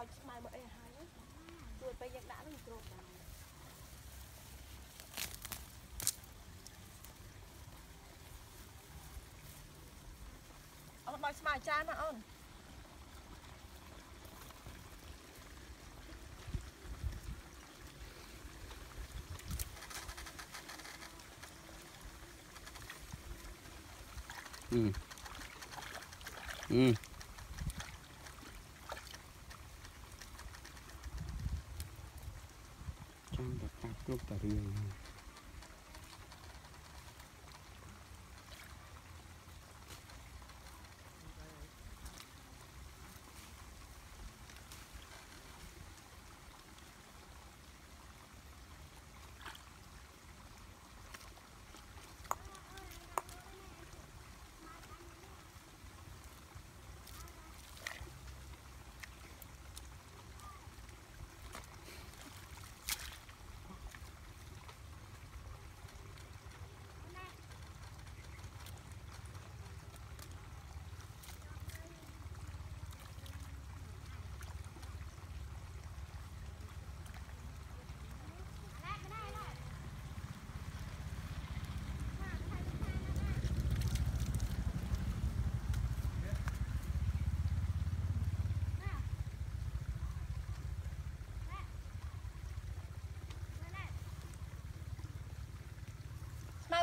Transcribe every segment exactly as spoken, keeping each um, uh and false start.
Mày mày mày hai lắm. Tụi bây giờ đã lên trộn rồi. Ông mày mày chán mà ông. Ừ. Ừ. Trong đợt tạc lúc tạc riêng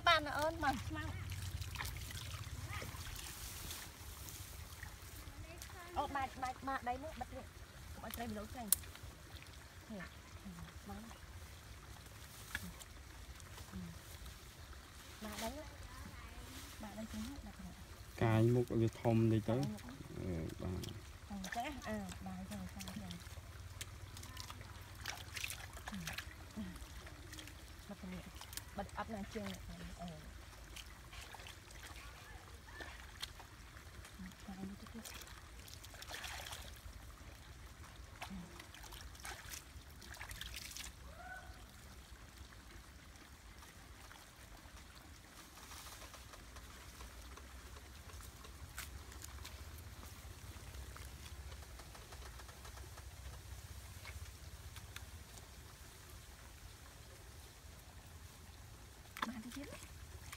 bạn ơn mà ô bà bà bà đấy nữa bật lên bật lên đấu tranh bà đấy bà đấy chính là cái một cái thom đi tới bà bà bật áp lên trên này. Ờ. Hãy subscribe cho kênh Ghiền Mì Gõ để không bỏ lỡ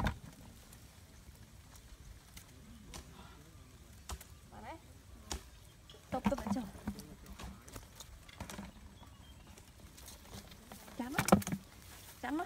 vào đấy, tấp tấp vào chồng, chán á, chán á.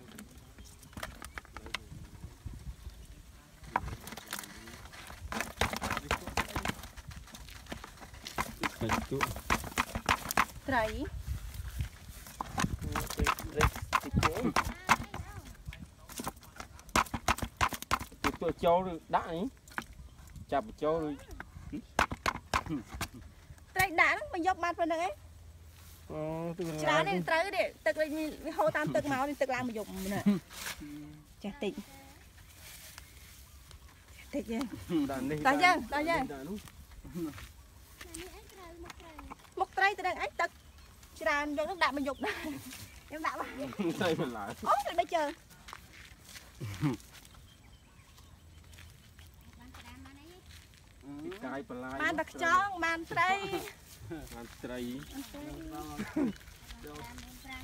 satu trai tụi châu đã ấy chạp châu trai đã nó mà dọc mặt vào đấy. Chả nên tới để tự mình hô tam tự máu nên tự làm mà dùng mình ạ. Chả tịnh. Tịnh chứ. Tại chứ, tại chứ. Một trái tự đang ách tự. Chả nên nó đạp mà dùng đó. Em đạp à? Xây mình lại. Ôi, rồi bây giờ. Bạn bạc tròn, bạn trái. Antri. Antri.